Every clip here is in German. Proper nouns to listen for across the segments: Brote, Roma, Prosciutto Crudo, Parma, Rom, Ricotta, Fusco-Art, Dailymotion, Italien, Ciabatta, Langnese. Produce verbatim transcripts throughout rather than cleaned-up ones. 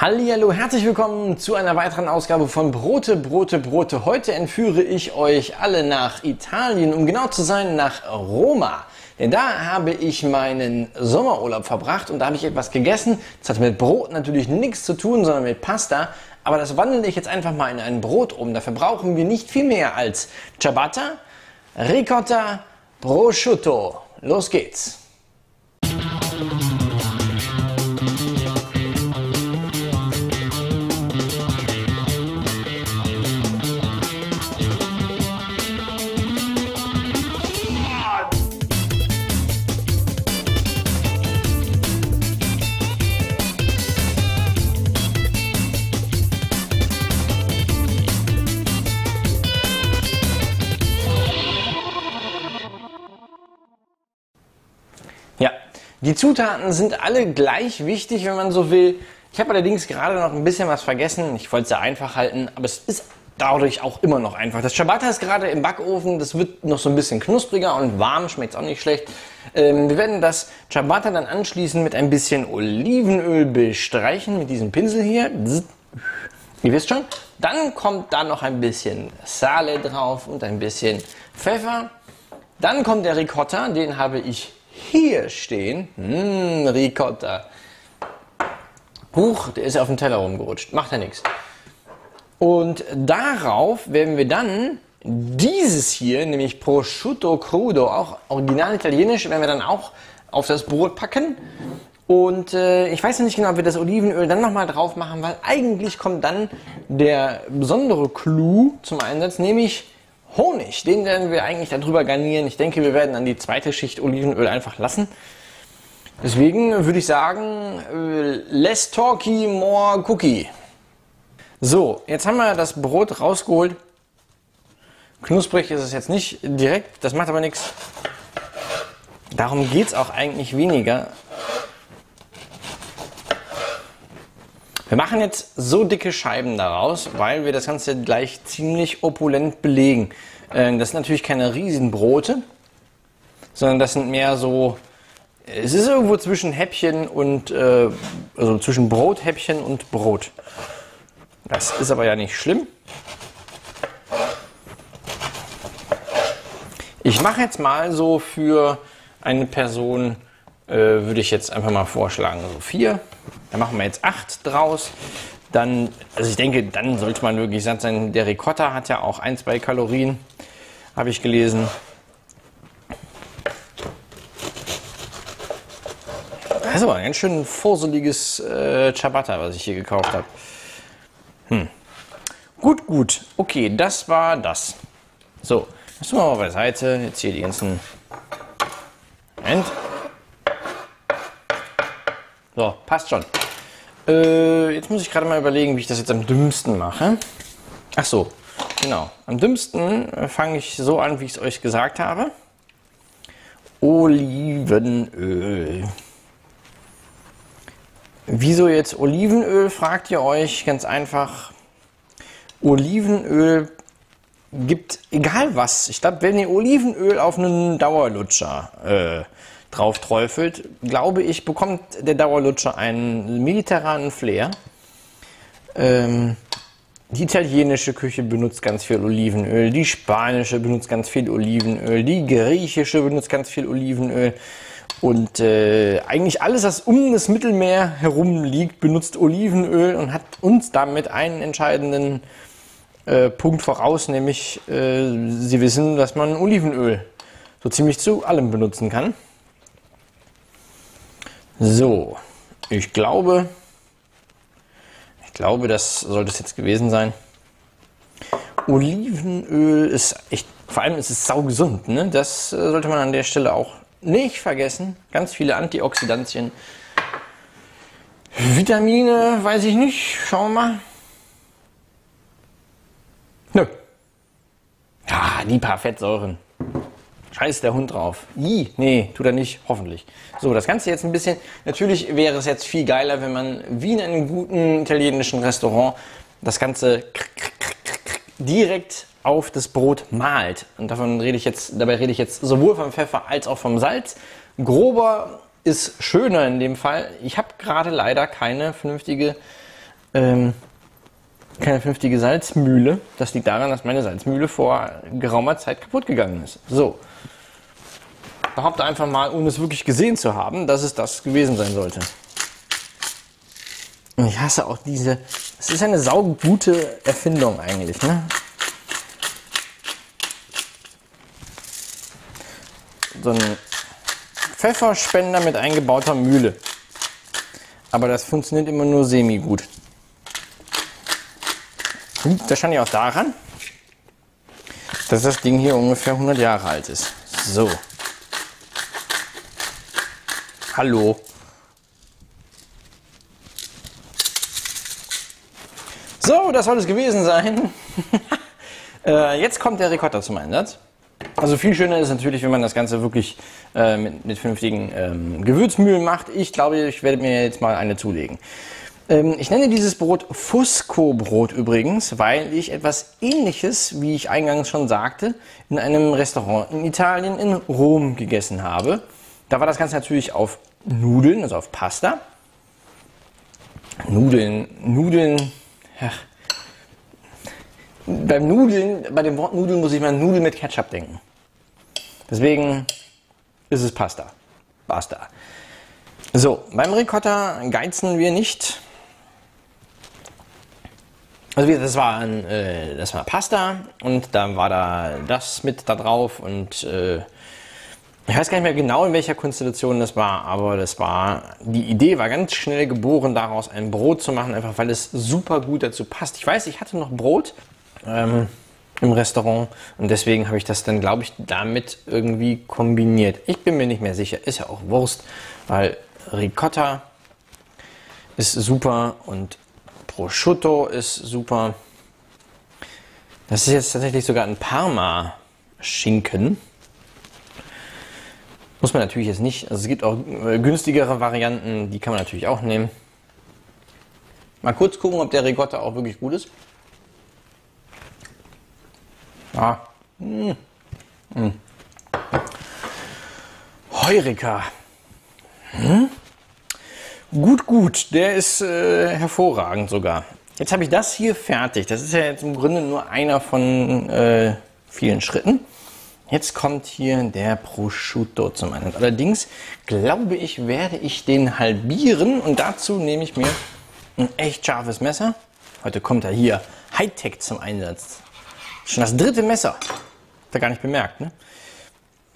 Hallihallo, herzlich willkommen zu einer weiteren Ausgabe von Brote, Brote, Brote. Heute entführe ich euch alle nach Italien, um genau zu sein nach Roma. Denn da habe ich meinen Sommerurlaub verbracht und da habe ich etwas gegessen. Das hat mit Brot natürlich nichts zu tun, sondern mit Pasta. Aber das wandle ich jetzt einfach mal in ein Brot um. Dafür brauchen wir nicht viel mehr als Ciabatta, Ricotta, Prosciutto. Los geht's! Die Zutaten sind alle gleich wichtig, wenn man so will. Ich habe allerdings gerade noch ein bisschen was vergessen. Ich wollte es sehr einfach halten, aber es ist dadurch auch immer noch einfach. Das Ciabatta ist gerade im Backofen, das wird noch so ein bisschen knuspriger und warm, schmeckt es auch nicht schlecht. Ähm, wir werden das Ciabatta dann anschließend mit ein bisschen Olivenöl bestreichen, mit diesem Pinsel hier. Ihr wisst schon. Dann kommt da noch ein bisschen Sale drauf und ein bisschen Pfeffer. Dann kommt der Ricotta, den habe ich hier stehen. Mmh, Ricotta. Huch, der ist auf dem Teller rumgerutscht. Macht ja nichts. Und darauf werden wir dann dieses hier, nämlich Prosciutto Crudo, auch original italienisch, werden wir dann auch auf das Brot packen. Und äh, ich weiß noch nicht genau, ob wir das Olivenöl dann nochmal drauf machen, weil eigentlich kommt dann der besondere Clou zum Einsatz, nämlich Honig, den werden wir eigentlich darüber garnieren. Ich denke, wir werden dann die zweite Schicht Olivenöl einfach lassen. Deswegen würde ich sagen, less talky, more cookie. So, jetzt haben wir das Brot rausgeholt. Knusprig ist es jetzt nicht direkt, das macht aber nichts. Darum geht es auch eigentlich weniger. Wir machen jetzt so dicke Scheiben daraus, weil wir das Ganze gleich ziemlich opulent belegen. Das sind natürlich keine Riesenbrote, sondern das sind mehr so, es ist irgendwo zwischen Häppchen und, also zwischen Brothäppchen und Brot. Das ist aber ja nicht schlimm. Ich mache jetzt mal so für eine Person, würde ich jetzt einfach mal vorschlagen, so vier. Da machen wir jetzt acht draus. Dann, also ich denke, dann sollte man wirklich satt sein. Der Ricotta hat ja auch ein, zwei Kalorien, habe ich gelesen. Das ist aber ein ganz schön furseliges äh, Ciabatta, was ich hier gekauft habe. Hm. Gut, gut. Okay, das war das. So, das machen wir mal beiseite. Jetzt hier die ganzen... Moment. So, passt schon. Äh, jetzt muss ich gerade mal überlegen, wie ich das jetzt am dümmsten mache. Ach so, genau. Am dümmsten fange ich so an, wie ich es euch gesagt habe. Olivenöl. Wieso jetzt Olivenöl, fragt ihr euch? Ganz einfach. Olivenöl gibt egal was. Ich glaube, wenn ihr Olivenöl auf einen Dauerlutscher äh, drauf träufelt, glaube ich, bekommt der Dauerlutscher einen mediterranen Flair. Ähm, die italienische Küche benutzt ganz viel Olivenöl, die spanische benutzt ganz viel Olivenöl, die griechische benutzt ganz viel Olivenöl und äh, eigentlich alles, was um das Mittelmeer herum liegt, benutzt Olivenöl und hat uns damit einen entscheidenden äh, Punkt voraus, nämlich äh, sie wissen, dass man Olivenöl so ziemlich zu allem benutzen kann. So, ich glaube, ich glaube, das sollte es jetzt gewesen sein. Olivenöl ist echt, vor allem ist es saugesund, ne? Das sollte man an der Stelle auch nicht vergessen. Ganz viele Antioxidantien, Vitamine, weiß ich nicht, schauen wir mal. Nö. Ja, die paar Fettsäuren. Scheiß der Hund drauf. I, nee, tut er nicht, hoffentlich. So, das Ganze jetzt ein bisschen. Natürlich wäre es jetzt viel geiler, wenn man wie in einem guten italienischen Restaurant das Ganze direkt auf das Brot malt. Und davon rede ich jetzt, dabei rede ich jetzt sowohl vom Pfeffer als auch vom Salz. Grober ist schöner in dem Fall. Ich habe gerade leider keine vernünftige ähm, keine vernünftige Salzmühle. Das liegt daran, dass meine Salzmühle vor geraumer Zeit kaputt gegangen ist. So. Behaupte einfach mal, ohne es wirklich gesehen zu haben, dass es das gewesen sein sollte. Und ich hasse auch diese... Es ist eine saugute Erfindung eigentlich, ne? So ein Pfefferspender mit eingebauter Mühle. Aber das funktioniert immer nur semi-gut. Das scheint ja auch daran, dass das Ding hier ungefähr hundert Jahre alt ist. So. Hallo. So, das soll es gewesen sein. äh, jetzt kommt der Ricotta zum Einsatz. Also viel schöner ist natürlich, wenn man das Ganze wirklich äh, mit, mit vernünftigen ähm, Gewürzmühlen macht. Ich glaube, ich werde mir jetzt mal eine zulegen. Ähm, ich nenne dieses Brot Fusco-Brot übrigens, weil ich etwas Ähnliches, wie ich eingangs schon sagte, in einem Restaurant in Italien in Rom gegessen habe. Da war das Ganze natürlich auf Nudeln, also auf Pasta. Nudeln, Nudeln... Ach. Beim Nudeln, bei dem Wort Nudeln muss ich mal an Nudeln mit Ketchup denken. Deswegen ist es Pasta. Pasta. So, beim Ricotta geizen wir nicht. Also das war, ein, äh, das war Pasta und dann war da das mit da drauf und äh, ich weiß gar nicht mehr genau, in welcher Konstellation das war, aber das war, die Idee war ganz schnell geboren, daraus ein Brot zu machen, einfach weil es super gut dazu passt. Ich weiß, ich hatte noch Brot ähm, im Restaurant und deswegen habe ich das dann, glaube ich, damit irgendwie kombiniert. Ich bin mir nicht mehr sicher, ist ja auch Wurst, weil Ricotta ist super und Prosciutto ist super. Das ist jetzt tatsächlich sogar ein Parma-Schinken. Muss man natürlich jetzt nicht, also es gibt auch günstigere Varianten, die kann man natürlich auch nehmen. Mal kurz gucken, ob der Ricotta auch wirklich gut ist. Ah. Hm. Hm. Heureka. Hm? Gut, gut, der ist äh, hervorragend sogar. Jetzt habe ich das hier fertig. Das ist ja jetzt im Grunde nur einer von äh, vielen Schritten. Jetzt kommt hier der Prosciutto zum Einsatz. Allerdings glaube ich, werde ich den halbieren und dazu nehme ich mir ein echt scharfes Messer. Heute kommt er hier Hightech zum Einsatz. Schon das dritte Messer. Habt ihr gar nicht bemerkt, ne?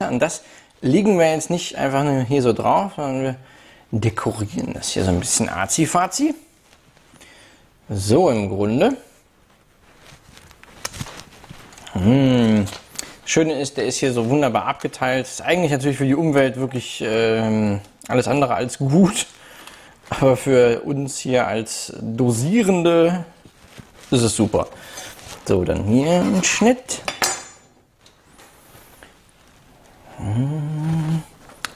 Ja, und das legen wir jetzt nicht einfach nur hier so drauf, sondern wir dekorieren das hier so ein bisschen azi-fazi. So im Grunde. Mmh. Schöne ist, der ist hier so wunderbar abgeteilt. Ist eigentlich natürlich für die Umwelt wirklich ähm, alles andere als gut. Aber für uns hier als Dosierende ist es super. So, dann hier ein Schnitt.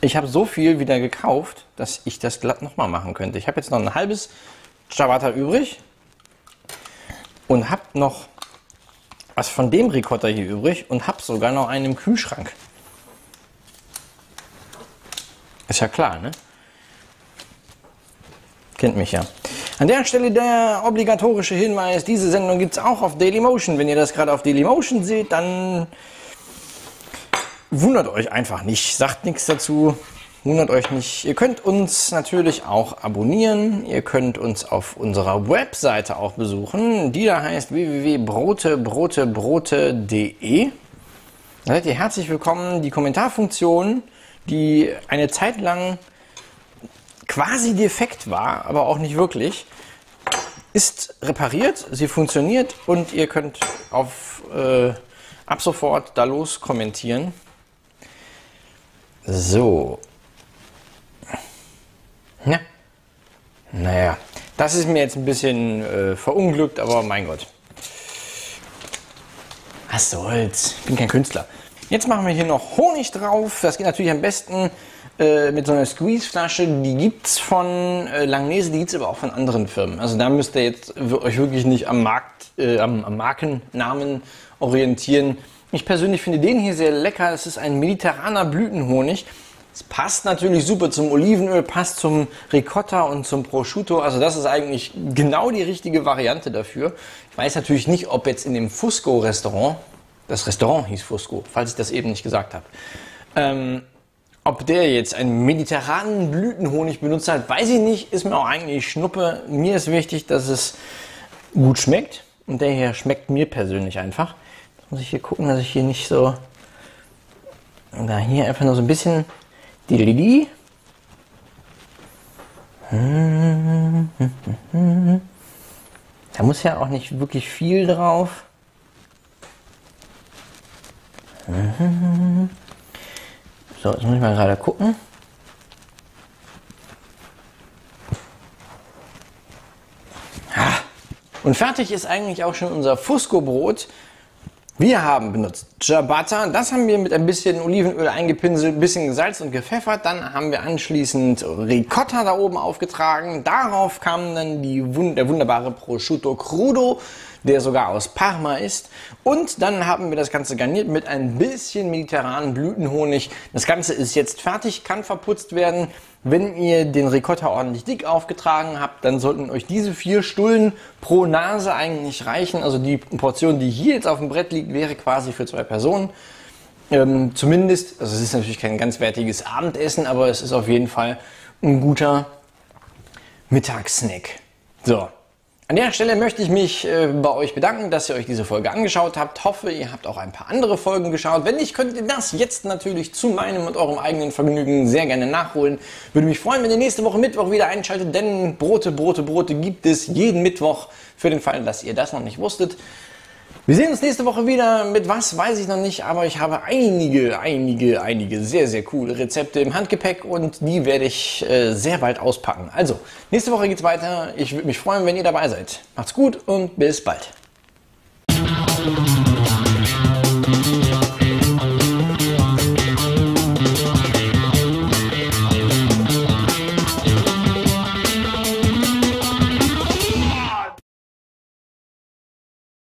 Ich habe so viel wieder gekauft, dass ich das glatt nochmal machen könnte. Ich habe jetzt noch ein halbes Ciabatta übrig. Und habe noch... was von dem Ricotta hier übrig und habe sogar noch einen im Kühlschrank. Ist ja klar, ne? Kennt mich ja. An der Stelle der obligatorische Hinweis, diese Sendung gibt es auch auf Dailymotion. Wenn ihr das gerade auf Dailymotion seht, dann wundert euch einfach nicht. Sagt nichts dazu, wundert euch nicht. Ihr könnt uns natürlich auch abonnieren. Ihr könnt uns auf unserer Webseite auch besuchen. Die da heißt w w w punkt brote brote brote punkt d e. Da seid ihr herzlich willkommen. Die Kommentarfunktion, die eine Zeit lang quasi defekt war, aber auch nicht wirklich, ist repariert. Sie funktioniert und ihr könnt auf, äh, ab sofort da los kommentieren. So. Ja. Naja, das ist mir jetzt ein bisschen äh, verunglückt, aber mein Gott. Was soll's, ich bin kein Künstler. Jetzt machen wir hier noch Honig drauf. Das geht natürlich am besten äh, mit so einer Squeeze-Flasche. Die gibt's von äh, Langnese, die gibt's aber auch von anderen Firmen. Also da müsst ihr jetzt euch wirklich nicht am Markt, äh, am, am Markennamen orientieren. Ich persönlich finde den hier sehr lecker. Es ist ein mediterraner Blütenhonig. Es passt natürlich super zum Olivenöl, passt zum Ricotta und zum Prosciutto. Also das ist eigentlich genau die richtige Variante dafür. Ich weiß natürlich nicht, ob jetzt in dem Fusco-Restaurant, das Restaurant hieß Fusco, falls ich das eben nicht gesagt habe, ähm, ob der jetzt einen mediterranen Blütenhonig benutzt hat, weiß ich nicht. Ist mir auch eigentlich Schnuppe. Mir ist wichtig, dass es gut schmeckt. Und der hier schmeckt mir persönlich einfach. Jetzt muss ich hier gucken, dass ich hier nicht so... Da hier einfach nur so ein bisschen... Die Da muss ja auch nicht wirklich viel drauf. So, jetzt muss ich mal gerade gucken. Und fertig ist eigentlich auch schon unser Fusco-Brot. Wir haben benutzt Ciabatta, das haben wir mit ein bisschen Olivenöl eingepinselt, ein bisschen gesalzt und gepfeffert. Dann haben wir anschließend Ricotta da oben aufgetragen. Darauf kam dann die, der wunderbare Prosciutto Crudo, der sogar aus Parma ist. Und dann haben wir das Ganze garniert mit ein bisschen mediterranen Blütenhonig. Das Ganze ist jetzt fertig, kann verputzt werden. Wenn ihr den Ricotta ordentlich dick aufgetragen habt, dann sollten euch diese vier Stullen pro Nase eigentlich reichen. Also die Portion, die hier jetzt auf dem Brett liegt, wäre quasi für zwei Personen. Ähm, zumindest, also es ist natürlich kein ganz wertiges Abendessen, aber es ist auf jeden Fall ein guter Mittagssnack. So. An der Stelle möchte ich mich äh, bei euch bedanken, dass ihr euch diese Folge angeschaut habt. Hoffe, ihr habt auch ein paar andere Folgen geschaut. Wenn nicht, könnt ihr das jetzt natürlich zu meinem und eurem eigenen Vergnügen sehr gerne nachholen. Würde mich freuen, wenn ihr nächste Woche Mittwoch wieder einschaltet, denn Brote, Brote, Brote gibt es jeden Mittwoch, für den Fall, dass ihr das noch nicht wusstet. Wir sehen uns nächste Woche wieder. Mit was, weiß ich noch nicht, aber ich habe einige, einige, einige sehr, sehr coole Rezepte im Handgepäck und die werde ich äh, sehr bald auspacken. Also, nächste Woche geht's weiter. Ich würde mich freuen, wenn ihr dabei seid. Macht's gut und bis bald.